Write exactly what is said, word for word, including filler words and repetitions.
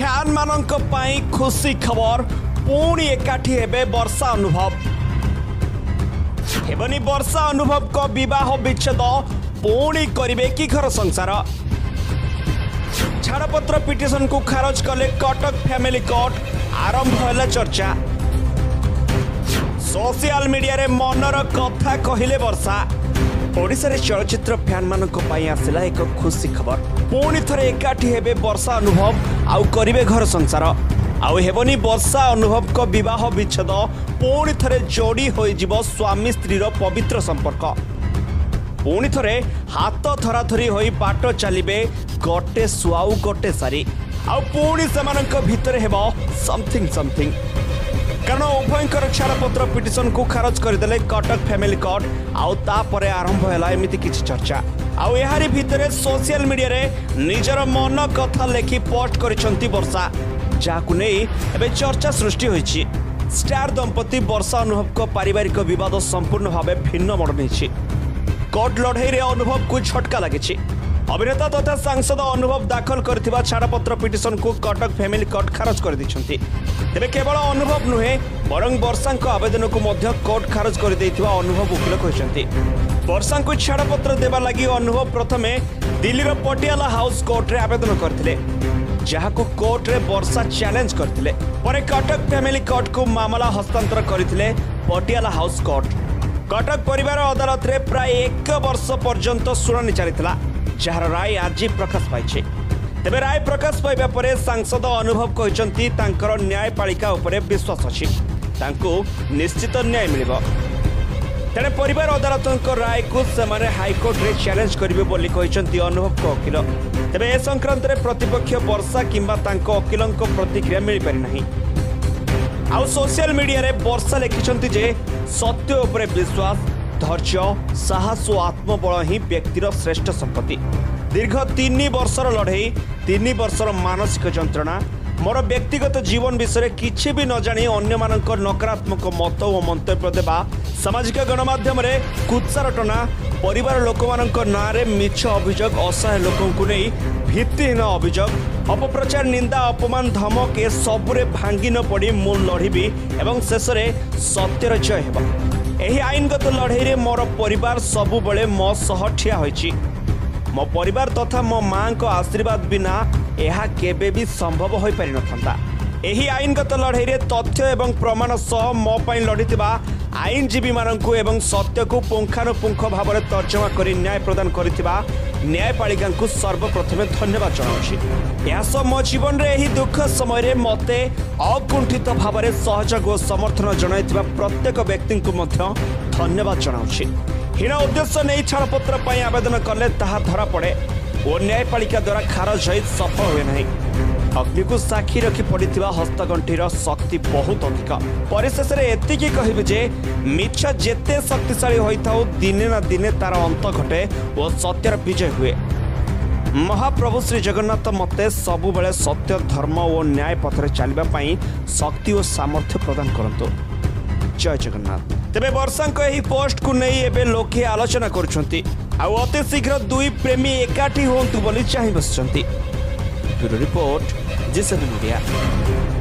Fan मान खुशी खबर पुणी एकाठी हेबे वर्षा अनुभव हेबनी वर्षा अनुभव को विवाह विच्छेद पुणी करे कि घर संसार छाड़पत्र पिटिशन को खारज कले कटक फैमिली कोर्ट आरंभ है चर्चा सोशल मीडिया रे मनर कथा कहले वर्षा ओडिशा रे चलचित्र फैन मान आसला एक खुशी खबर पुणी थरे एकाठी हेबे वर्षा अनुभव आउ करिवे घर संसार आउ हेबनी वर्षा अनुभव को विवाह विच्छेद पुणी थरे जोड़ी होई जीवो स्वामी स्त्री रो पवित्र संपर्क पुणी थरे हाथ थराथरी होई बाट चलिबे गोटे सुआउ गोटे सारी आउ पुणी सेमानक भितरे हेबो समथिंग समथिंग कारण उभयंकर छाड़पत्र पिटिशन को खारज करदे कटक फैमिली कोर्ट आउे आरंभ है एमती किसी चर्चा आहारी भितर सोशल मीडिया रे निजर मन कथा लेखि पोस्ट कर वर्षा जहां एवं चर्चा सृष्टि होती स्टार दंपति वर्षा अनुभव को पारिवारिक विवाद संपूर्ण भाव भिन्न मोड़ नहीं कोर्ट लड़ई रे अनुभव को झटका लगी अभिनेता तथा सांसद अनुभव दाखल करथिबा छाड़पत्र पिटिशन को कटक फैमिली कोर्ट खारज कर दिछंती तेबे केवल अनुभव नुहे बरं वर्षा आवेदन को मध्य कोर्ट खारज कर देथिबा अनुभव वकील कहछंती वर्षा को छाड़पत्र देवा लगी अनुभव प्रथमे दिल्लीर पटियाला हाउस कोर्ट रे आवेदन करथिले जहाको कोर्ट रे वर्षा चैलेंज करथिले परे कटक फैमिली कोर्ट को मामला हस्तांतर करथिले पटियाला हाउस कोर्ट कटक परिवार अदालत रे प्राय एक वर्ष पर्यंत सुनानी चलितला जार राय आज प्रकाश पाई तेरे राय प्रकाश पाइबा पर सांसद अनुभव कहते न्यायपालिका उपरे विश्वास अच्छी निश्चित न्याय मिल तेरे परिवार अदालत राय को सेमाने हाईकोर्ट रे चैलेंज करेंगे बोली कहते अनुभव को वकील तेरे ए संक्रांत में प्रतिपक्ष वर्षा किंबा तांको वकीलों प्रतिक्रिया मिल पारिना आउ सोशल मीडिया रे वर्षा लिखिंट जे सत्य उपरे विश्वास धैर्य साहस और आत्मबल ही व्यक्तिर श्रेष्ठ संपत्ति दीर्घ तीन वर्षर लड़ई तीन वर्षर मानसिक यंत्रणा मोर व्यक्तिगत जीवन विषय किसी भी न जानी अन्य नकारात्मक मत और मंतव्य देवा सामाजिक गणमाध्यम कुत्सार टना परिवार लोक नाँ में मिछ अभियोग असहाय लोकों को नहीं भित्तिहीन अभियोग अपप्रचार निंदा अपमान धमक ए सबुरे भांगी न पड़ी मूल लड़बी एवं शेष में सत्यर जय होगा एही आईनगत लड़ई रे मोर परिवार सबु बळे मो सह ठिया होईची मो परिवार तथा मो मां को आशीर्वाद बिना एहा केबे भी संभव होई पारि नथंता एही आईनगत लड़ई रे तथ्य एवं प्रमाण सह मो पई लड़ीतिबा आईनजीवी माननकु एवं सत्य को पुंखानुपुंख भाव में तर्जमा करी न्याय प्रदान करितिबा न्यायपालिका को सर्वप्रथमे धन्यवाद जनाउछि या सब मो जीवन रे एही दुख समय रे मते अकुंठित भाव में सहयोग और समर्थन जनाइतिबा प्रत्येक व्यक्ति को मध्य धन्यवाद जनाउछि हीन उद्देश्य नहीं छाड़पत्र पई आवेदन करले ताहा धरा पड़े और न्यायपालिका द्वारा खारज होई सफल हुए नहीं अग्नि को साक्षी रखी पड़ता हस्तगंठीर शक्ति बहुत अधिक परिशेष एति कहबी जे मिछ जेते शक्तिशाली होता दिने ना दिने तार अंत घटे और सत्यर विजय हुए महाप्रभु श्री जगन्नाथ मते सबुबले सत्य धर्म और न्याय पथरे चलने शक्ति और सामर्थ्य प्रदान करंतु जय जगन्नाथ तेरे वर्षा यही पोस्ट को नहीं एवं लोके आलोचना करुंच अति शीघ्र दुई प्रेमी एकाठी हूँ चाह बस ब्यूरो रिपोर्ट जी सेवन मीडिया।